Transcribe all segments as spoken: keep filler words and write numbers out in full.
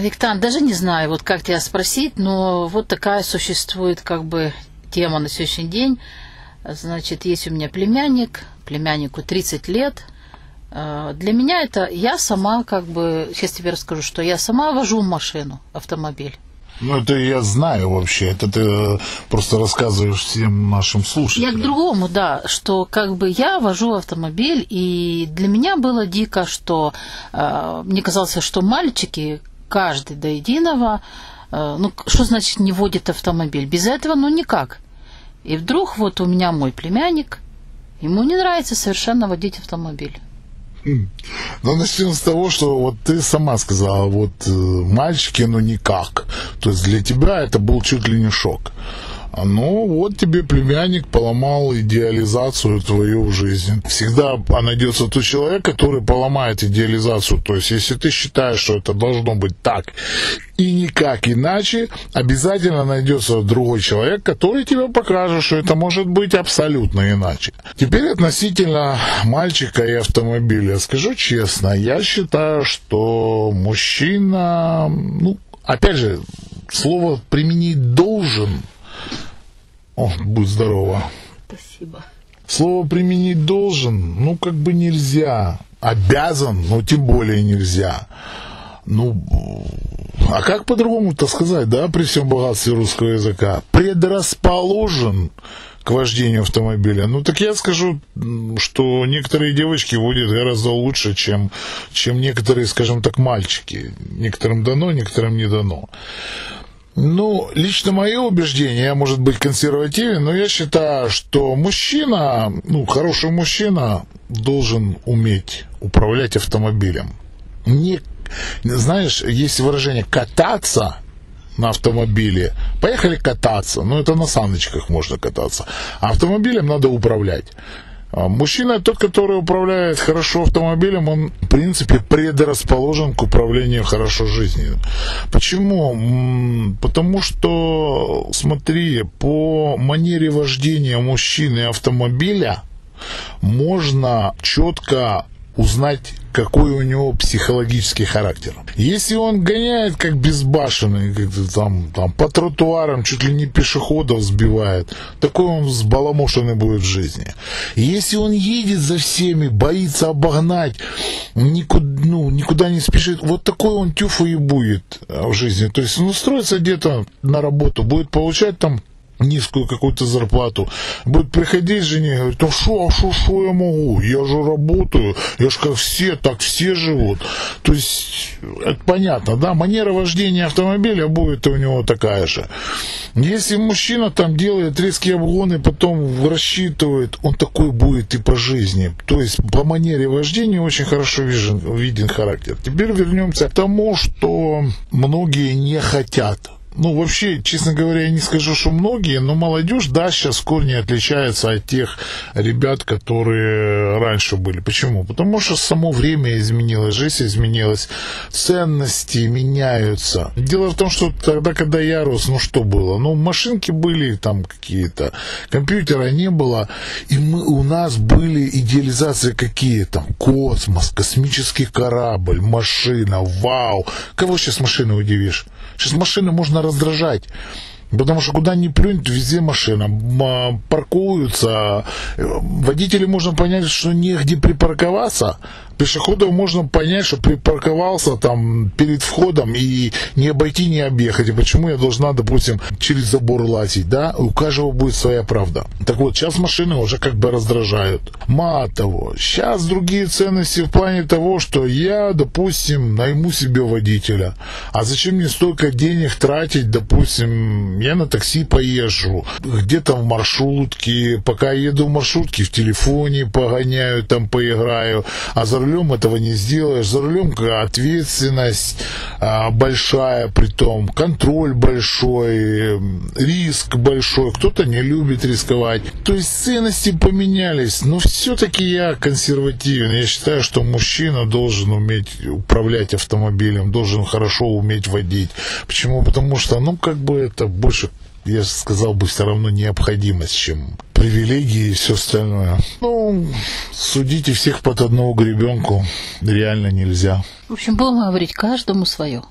Виктан, даже не знаю, вот как тебя спросить, но вот такая существует как бы тема на сегодняшний день. Значит, есть у меня племянник, племяннику тридцать лет. Для меня это, я сама как бы, сейчас тебе расскажу, что я сама вожу машину, автомобиль. Ну, это я знаю вообще, это ты просто рассказываешь всем нашим слушателям. Я к другому, да, что как бы я вожу автомобиль, и для меня было дико, что э, мне казалось, что мальчики, каждый до единого, э, ну, что значит не водит автомобиль? Без этого, ну, никак. И вдруг вот у меня мой племянник, ему не нравится совершенно водить автомобиль. Ну, начнем с того, что вот ты сама сказала, вот э, мальчики, ну никак. То есть для тебя это был чуть ли не шок. Ну, вот тебе племянник поломал идеализацию твою в жизни. Всегда найдется тот человек, который поломает идеализацию. То есть, если ты считаешь, что это должно быть так и никак иначе, обязательно найдется другой человек, который тебе покажет, что это может быть абсолютно иначе. Теперь относительно мальчика и автомобиля. Скажу честно, я считаю, что мужчина, ну, опять же, слово применить должен. О, будь здорова. Спасибо. Слово применить должен, ну, как бы нельзя. Обязан, но тем более нельзя. Ну, а как по-другому-то сказать, да, при всем богатстве русского языка? Предрасположен к вождению автомобиля. Ну, так я скажу, что некоторые девочки водят гораздо лучше, чем, чем некоторые, скажем так, мальчики. Некоторым дано, некоторым не дано. Ну, лично мое убеждение, я, может быть, консервативен, но я считаю, что мужчина, ну, хороший мужчина должен уметь управлять автомобилем. Не, знаешь, есть выражение «кататься» на автомобиле. Поехали кататься, ну, это на саночках можно кататься. А автомобилем надо управлять. Мужчина, тот, который управляет хорошо автомобилем, он, в принципе, предрасположен к управлению хорошо жизнью. Почему? Потому что, смотри, по манере вождения мужчины и автомобиля можно четко узнать, какой у него психологический характер. Если он гоняет как безбашенный, как-то там, там по тротуарам, чуть ли не пешеходов сбивает, такой он взбаламошенный будет в жизни. Если он едет за всеми, боится обогнать, никуда, ну, никуда не спешит, вот такой он тюфу и будет в жизни. То есть он устроится где-то на работу, будет получать там низкую какую-то зарплату, будет приходить жене и говорить: а что, а что, что я могу? Я же работаю, я же как все, так все живут. То есть, это понятно, да, манера вождения автомобиля будет у него такая же. Если мужчина там делает резкие обгоны, потом рассчитывает, он такой будет и по жизни. То есть, по манере вождения очень хорошо виден, виден характер. Теперь вернемся к тому, что многие не хотят. Ну, вообще, честно говоря, я не скажу, что многие, но молодежь, да, сейчас в корне отличается от тех ребят, которые раньше были. Почему? Потому что само время изменилось, жизнь изменилась, ценности меняются. Дело в том, что тогда, когда я рос, ну что было? Ну, машинки были там какие-то, компьютера не было, и мы, у нас были идеализации какие там: космос, космический корабль, машина, вау. Кого сейчас машиной удивишь? Сейчас машины можно раздражать, потому что куда ни плюнь, везде машина, паркуются, водителей можно понять, что негде припарковаться, пешеходов можно понять, что припарковался там перед входом и не обойти, не объехать, и почему я должна, допустим, через забор лазить, да, у каждого будет своя правда. Так вот, сейчас машины уже как бы раздражают. Мало того, сейчас другие ценности в плане того, что я, допустим, найму себе водителя, а зачем мне столько денег тратить, допустим, я на такси поезжу, где-то в маршрутке, пока еду в маршрутке, в телефоне погоняю, там поиграю, а за рулем этого не сделаешь. За рулем ответственность а, большая, притом контроль большой, риск большой. Кто-то не любит рисковать. То есть ценности поменялись, но все-таки я консервативен. Я считаю, что мужчина должен уметь управлять автомобилем, должен хорошо уметь водить. Почему? Потому что, ну, как бы это больше, я же сказал бы, все равно необходимость, чем привилегии и все остальное. Ну, судите всех под одного гребенку реально нельзя. В общем, будем говорить, каждому свое.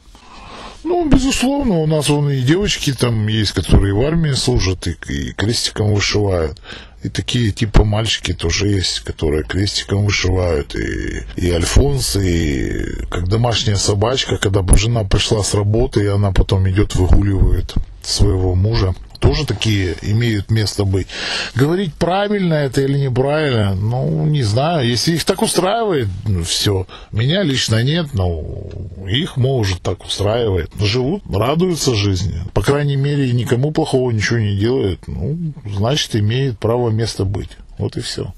Ну, безусловно, у нас вон и девочки там есть, которые в армии служат, и, и крестиком вышивают. И такие типа мальчики тоже есть, которые крестиком вышивают, и, и альфонсы, и как домашняя собачка, когда жена пришла с работы, и она потом идет выгуливает своего мужа. Тоже такие имеют место быть. Говорить, правильно это или неправильно, ну, не знаю. Если их так устраивает, все. Меня лично нет, но их, может, так устраивает. Живут, радуются жизни. По крайней мере, никому плохого ничего не делают. Ну, значит, имеет право место быть. Вот и все.